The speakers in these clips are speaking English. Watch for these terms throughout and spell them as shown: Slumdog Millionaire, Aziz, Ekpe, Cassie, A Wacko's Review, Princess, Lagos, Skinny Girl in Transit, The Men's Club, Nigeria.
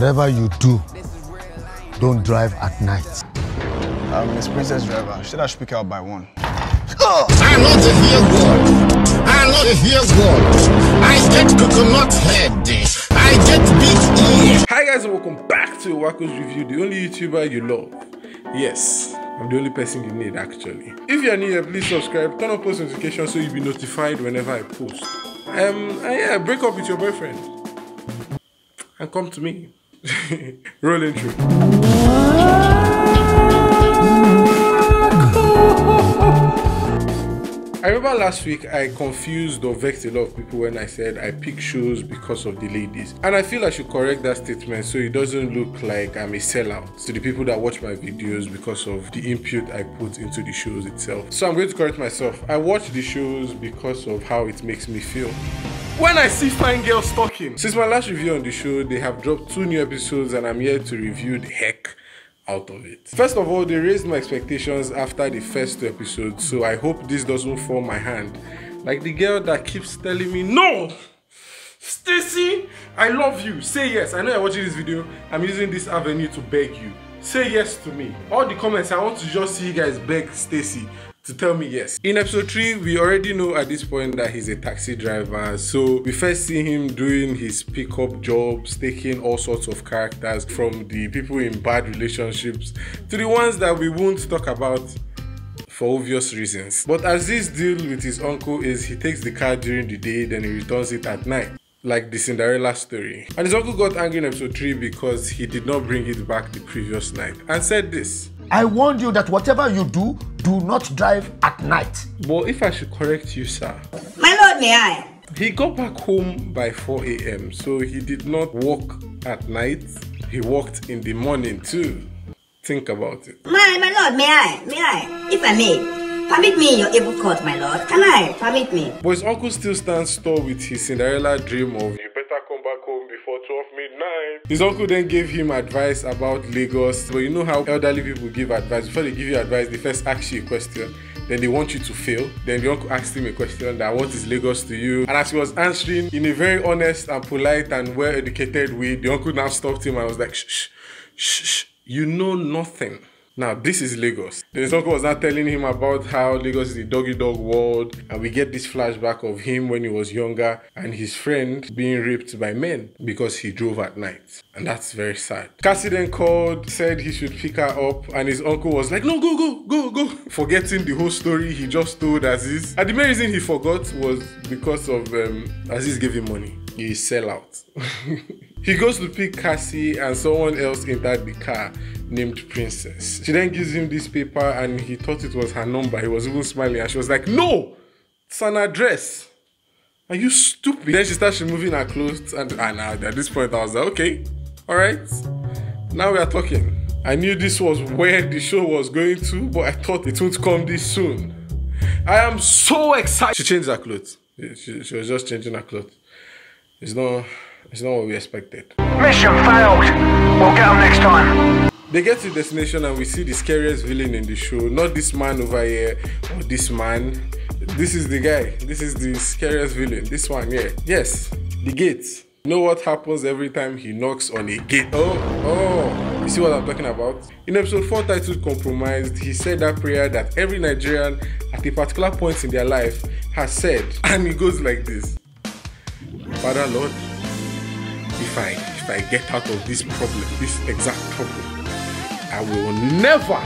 Whatever you do, don't drive at night. I'm Miss Princess driver. Should I speak out by one? Oh, I'm not a fear god. I'm not a fear god. I get coconut head. I get big ears. Hi guys, and welcome back to A Wacko's Review, the only YouTuber you love. Yes, I'm the only person you need actually. If you are new here, please subscribe, turn on post notifications so you'll be notified whenever I post. Yeah, break up with your boyfriend and come to me. Roll intro. I remember last week I confused or vexed a lot of people when I said I pick shoes because of the ladies, and I feel I should correct that statement so it doesn't look like I'm a sellout to the people that watch my videos because of the input I put into the shows itself. So I'm going to correct myself. I watch the shows because of how it makes me feel when I see fine girls talking. Since my last review on the show, they have dropped 2 new episodes and I'm here to review the heck out of it. First of all, they raised my expectations after the first 2 episodes, so I hope this doesn't fall my hand. Like the girl that keeps telling me, "No! Stacy, I love you. Say yes. I know you're watching this video. I'm using this avenue to beg you. Say yes to me." All the comments, I want to just see you guys beg Stacy to tell me yes. In episode 3, we already know at this point that he's a taxi driver, so we first see him doing his pickup jobs, taking all sorts of characters from the people in bad relationships to the ones that we won't talk about for obvious reasons. But Aziz's deal with his uncle is he takes the car during the day, then he returns it at night, like the Cinderella story. And his uncle got angry in episode 3 because he did not bring it back the previous night and said this: "I warned you that whatever you do, do not drive at night." But if I should correct you, sir. My lord, may I? He got back home by 4 AM, so he did not walk at night. He walked in the morning too. Think about it. My lord, may I? May I? If I may. Permit me in your able court, my lord. Can I? Permit me. But his uncle still stands tall with his Cinderella dream of "You better come back home before 12 midnight. His uncle then gave him advice about Lagos. But you know how elderly people give advice. Before they give you advice, they first ask you a question. Then they want you to fail. Then the uncle asked him a question that, "What is Lagos to you?" And as he was answering in a very honest and polite and well-educated way, the uncle now stopped him and was like, "Shh, shh, shh, you know nothing. Now, this is Lagos." Then his uncle was now telling him about how Lagos is a doggy-dog world, and we get this flashback of him when he was younger and his friend being raped by men because he drove at night. And that's very sad. Cassie then called, said he should pick her up, and his uncle was like, "No, go. Forgetting the whole story he just told Aziz. And the main reason he forgot was because of Aziz gave him money. He sell out. He goes to pick Cassie and someone else entered the car named Princess. She then gives him this paper and he thought it was her number. He was even smiling and she was like, "No, it's an address. Are you stupid?" Then she starts removing her clothes and at this point I was like, okay, all right, now we are talking. I knew this was where the show was going to, but I thought it would come this soon. I am so excited. She changed her clothes. She was just changing her clothes. It's not what we expected. Mission failed. We'll get them next time. They get to destination and we see the scariest villain in the show. Not this man over here or this man. This is the guy. This is the scariest villain. This one, yeah. Yes, the gate. You know what happens every time he knocks on a gate? Oh. You see what I'm talking about? In episode 4, titled "Compromised," he said that prayer that every Nigerian at a particular point in their life has said. And it goes like this: "Father Lord, if I get out of this problem, this exact problem, I will never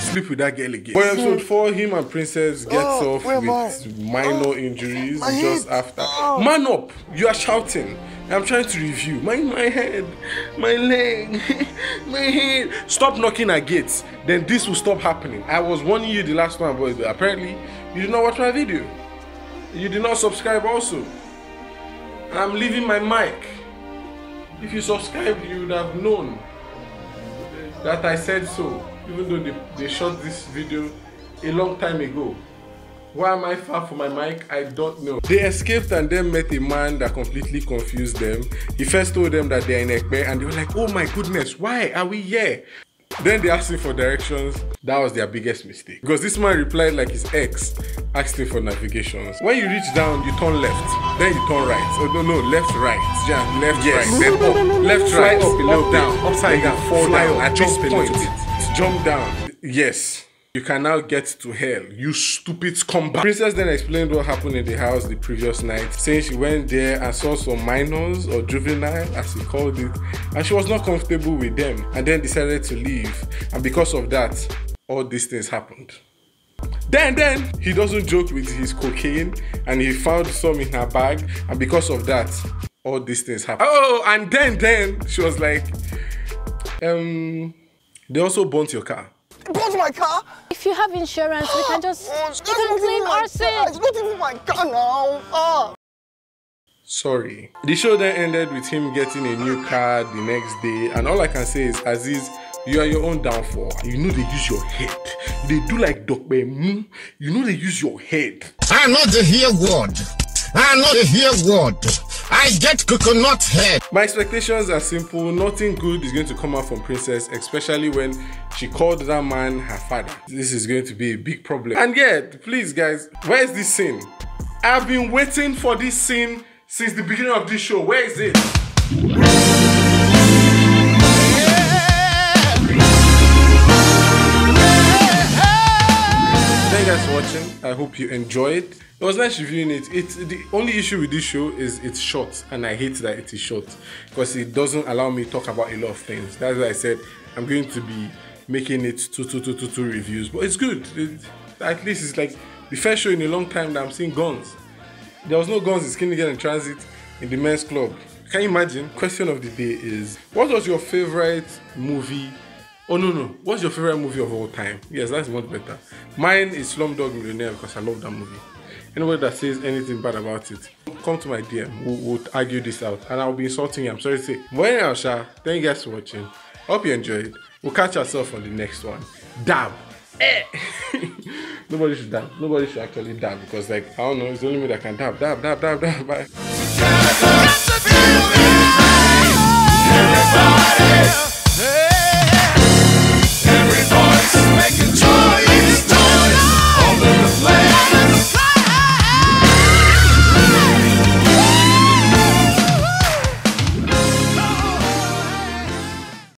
sleep with that girl again." But episode 4, him and Princess gets off with minor injuries just after. Man up! You are shouting. I'm trying to review. Mind my head, my leg, my head. Stop knocking at gates. Then this will stop happening. I was warning you the last time, boys, but apparently you did not watch my video. You did not subscribe also. I'm leaving my mic. If you subscribe, you would have known that I said so, even though they shot this video a long time ago. Why am I far from my mic? I don't know. They escaped and then met a man that completely confused them. He first told them that they are in Ekpe and they were like, "Oh my goodness, why are we here?" Then they asked him for directions. That was their biggest mistake, because this man replied like his ex asked him for navigations. When you reach down, you turn left, then you turn right. Oh, no, left, right, yeah, left, yes. Right, then up, left, fly right, up, below, down, upside down, fall down, at this point, jump down. Yes. You can now get to hell, you stupid scumbag. Princess then explained what happened in the house the previous night, saying she went there and saw some minors, or juvenile as he called it, and she was not comfortable with them, and then decided to leave. And because of that, all these things happened. Then he doesn't joke with his cocaine, and he found some in her bag, and because of that, all these things happened. Oh, and then she was like, they also burnt your car. Burnt my car? If you have insurance, we can just claim arson. It's not even my car now. Sorry. The show then ended with him getting a new car the next day, and all I can say is, Aziz, you are your own downfall. You know they use your head. They do like Dr. Mu. You know they use your head. I'm not the hear word. I'm not the hear word. I get coconut head. My expectations are simple. Nothing good is going to come out from Princess, especially when she called that man her father. This is going to be a big problem. And yet, please guys, where's this scene? I've been waiting for this scene since the beginning of this show. Where is it? Thank you guys for watching. I hope you enjoyed. It was nice reviewing it. The only issue with this show is it's short, and I hate that it is short because it doesn't allow me to talk about a lot of things. That's why I said I'm going to be making it two reviews, but it's good. At least it's like the first show in a long time that I'm seeing guns. There was no guns in Skinny Girl in Transit, in The Men's Club. Can you imagine? Question of the day is, what was your favorite movie? Oh no, what's your favorite movie of all time? Yes, that's much better. Mine is Slumdog Millionaire because I love that movie. Anyone that says anything bad about it, come to my DM. We'll argue this out, and I'll be insulting you. I'm sorry to say. Well, thank you guys for watching. Hope you enjoyed. We'll catch ourselves on the next one. Dab. Nobody should dab. Nobody should actually dab, because, like, I don't know. It's only me that can dab. Dab, dab, dab, dab. Bye.